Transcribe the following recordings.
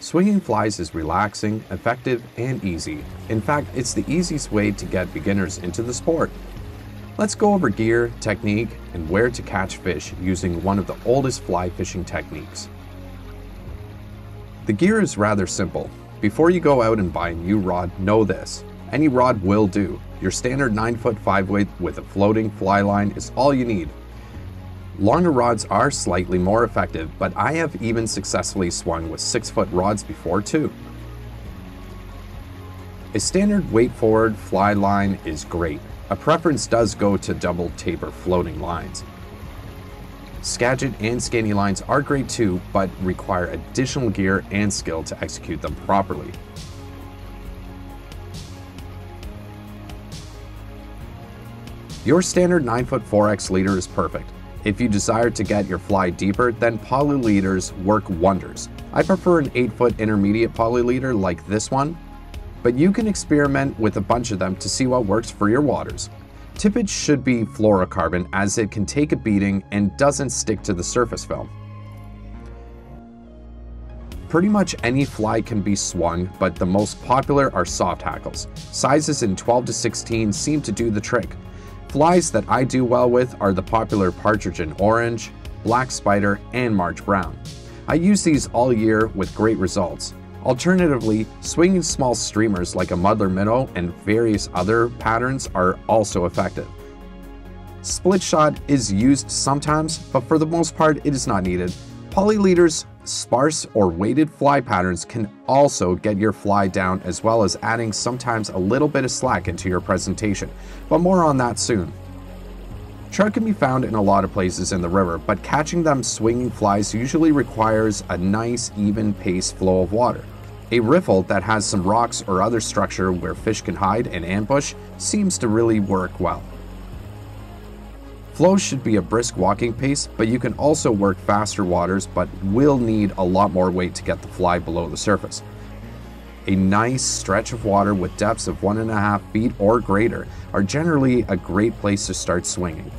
Swinging flies is relaxing, effective, and easy. In fact, it's the easiest way to get beginners into the sport. Let's go over gear, technique, and where to catch fish using one of the oldest fly fishing techniques. The gear is rather simple. Before you go out and buy a new rod, know this. Any rod will do. Your standard 9'5" weight with a floating fly line is all you need. Longer rods are slightly more effective, but I have even successfully swung with 6-foot rods before too. A standard weight forward fly line is great. A preference does go to double taper floating lines. Scadjet and skinny lines are great too, but require additional gear and skill to execute them properly. Your standard 9'4" leader is perfect. If you desire to get your fly deeper, then poly leaders work wonders. I prefer an 8-foot intermediate poly leader like this one, but you can experiment with a bunch of them to see what works for your waters. Tippet should be fluorocarbon as it can take a beating and doesn't stick to the surface film. Pretty much any fly can be swung, but the most popular are soft hackles. Sizes in 12 to 16 seem to do the trick. Flies that I do well with are the popular Partridge in Orange, Black Spider, and March Brown. I use these all year with great results. Alternatively, swinging small streamers like a Muddler Minnow and various other patterns are also effective. Split shot is used sometimes, but for the most part it is not needed. Poly leaders, sparse or weighted fly patterns can also get your fly down, as well as adding sometimes a little bit of slack into your presentation, but more on that soon. Trout can be found in a lot of places in the river, but catching them swinging flies usually requires a nice even paced flow of water. A riffle that has some rocks or other structure where fish can hide and ambush seems to really work well. Flow should be a brisk walking pace, but you can also work faster waters, but will need a lot more weight to get the fly below the surface. A nice stretch of water with depths of 1.5 feet or greater are generally a great place to start swinging.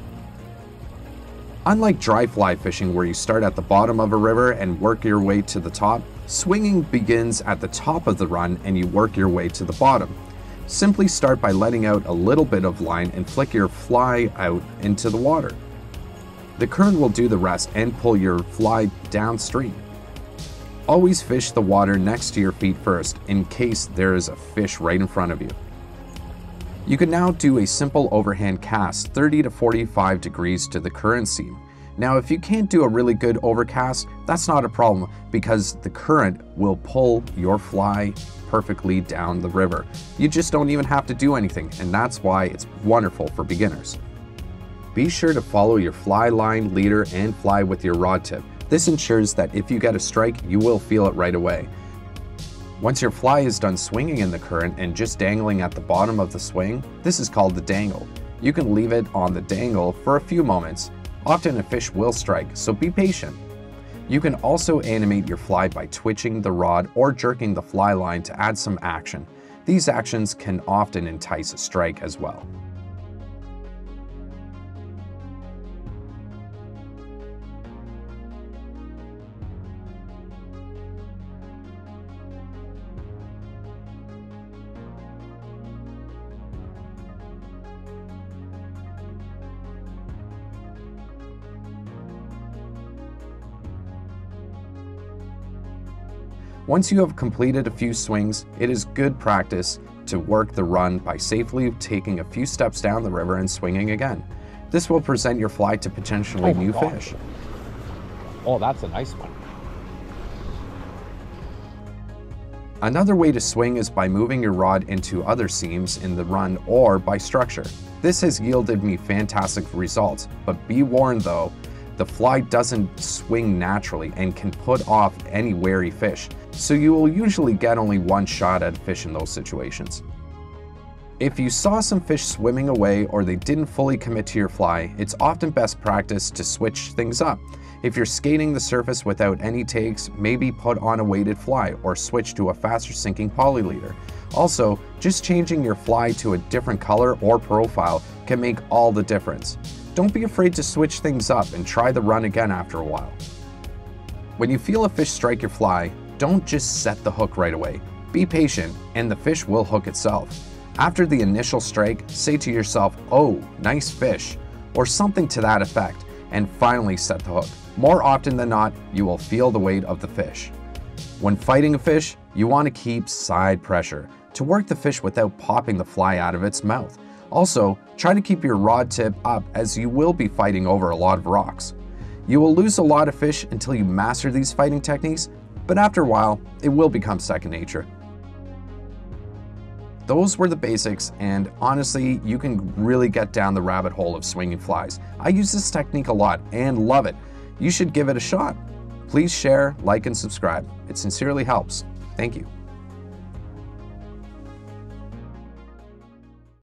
Unlike dry fly fishing, where you start at the bottom of a river and work your way to the top, swinging begins at the top of the run and you work your way to the bottom. Simply start by letting out a little bit of line and flick your fly out into the water. The current will do the rest and pull your fly downstream. Always fish the water next to your feet first in case there is a fish right in front of you. You can now do a simple overhand cast 30 to 45 degrees to the current seam. Now if you can't do a really good overcast, that's not a problem because the current will pull your fly perfectly down the river. You just don't even have to do anything, and that's why it's wonderful for beginners. Be sure to follow your fly line, leader, and fly with your rod tip. This ensures that if you get a strike, you will feel it right away. Once your fly is done swinging in the current and just dangling at the bottom of the swing, this is called the dangle. You can leave it on the dangle for a few moments. Often a fish will strike, so be patient. You can also animate your fly by twitching the rod or jerking the fly line to add some action. These actions can often entice a strike as well. Once you have completed a few swings, it is good practice to work the run by safely taking a few steps down the river and swinging again. This will present your fly to potentially new fish. Oh, that's a nice one. Another way to swing is by moving your rod into other seams in the run or by structure. This has yielded me fantastic results, but be warned though, the fly doesn't swing naturally and can put off any wary fish, so you will usually get only one shot at a fish in those situations. If you saw some fish swimming away or they didn't fully commit to your fly, it's often best practice to switch things up. If you're skating the surface without any takes, maybe put on a weighted fly or switch to a faster sinking poly leader. Also, just changing your fly to a different color or profile can make all the difference. Don't be afraid to switch things up and try the run again after a while. When you feel a fish strike your fly, don't just set the hook right away. Be patient and the fish will hook itself. After the initial strike, say to yourself, "Oh, nice fish," or something to that effect, and finally set the hook. More often than not, you will feel the weight of the fish. When fighting a fish, you want to keep side pressure to work the fish without popping the fly out of its mouth. Also, try to keep your rod tip up as you will be fighting over a lot of rocks. You will lose a lot of fish until you master these fighting techniques, but after a while, it will become second nature. Those were the basics, and honestly, you can really get down the rabbit hole of swinging flies. I use this technique a lot and love it. You should give it a shot. Please share, like, and subscribe. It sincerely helps. Thank you.